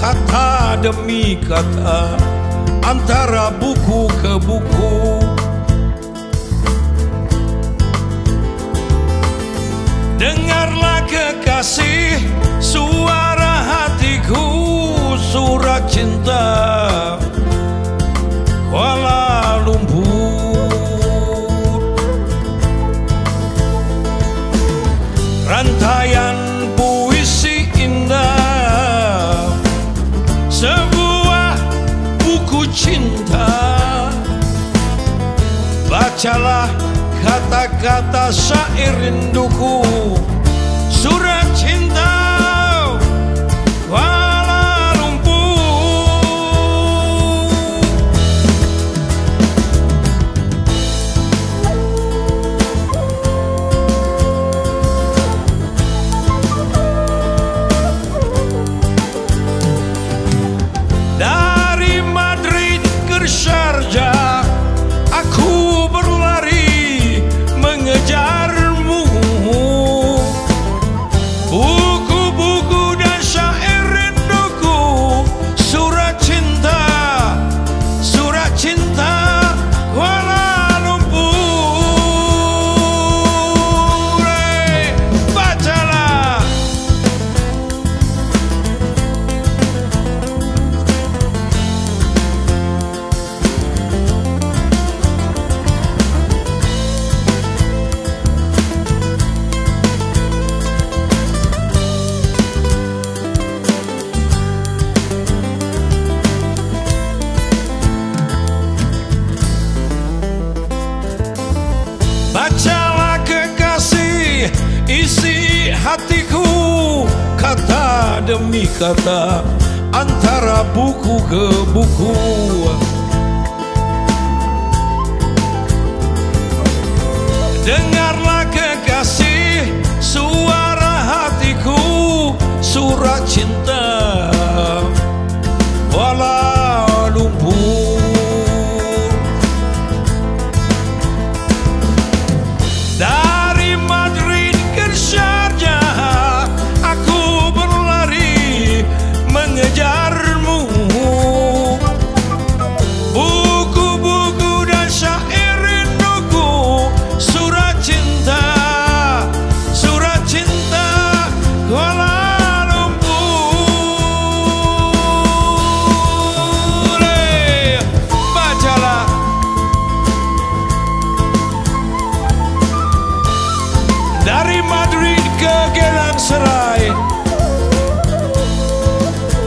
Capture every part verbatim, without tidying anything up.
kata demi kata, antara buku ke buku. Dengarlah kekasih, suara hatiku, surat cinta Kuala Lumpur. Rantaian puisi indah, sebuah buku cinta. Bacalah kata-kata syair rinduku, surat cinta Kuala Lumpur. Dari Madrid ke Sharjah, aku berlari mengejarmu. Buku-buku dan syair rinduku, surat cinta, surat cinta Kuala Lumpur. Hey, bacalah. Bacalah kekasih, isi hatiku, kata demi kata, antara buku ke buku. Dengarlah kekasih, suara hatiku, surat cinta Kuala Lumpur. Dari Madrid ke Gelang Serai,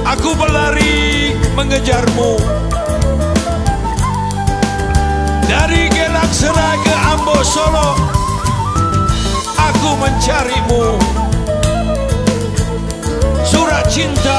aku berlari mengejarmu. Dari Gelang Serai ke Ambo Solo, aku mencarimu, surat cinta.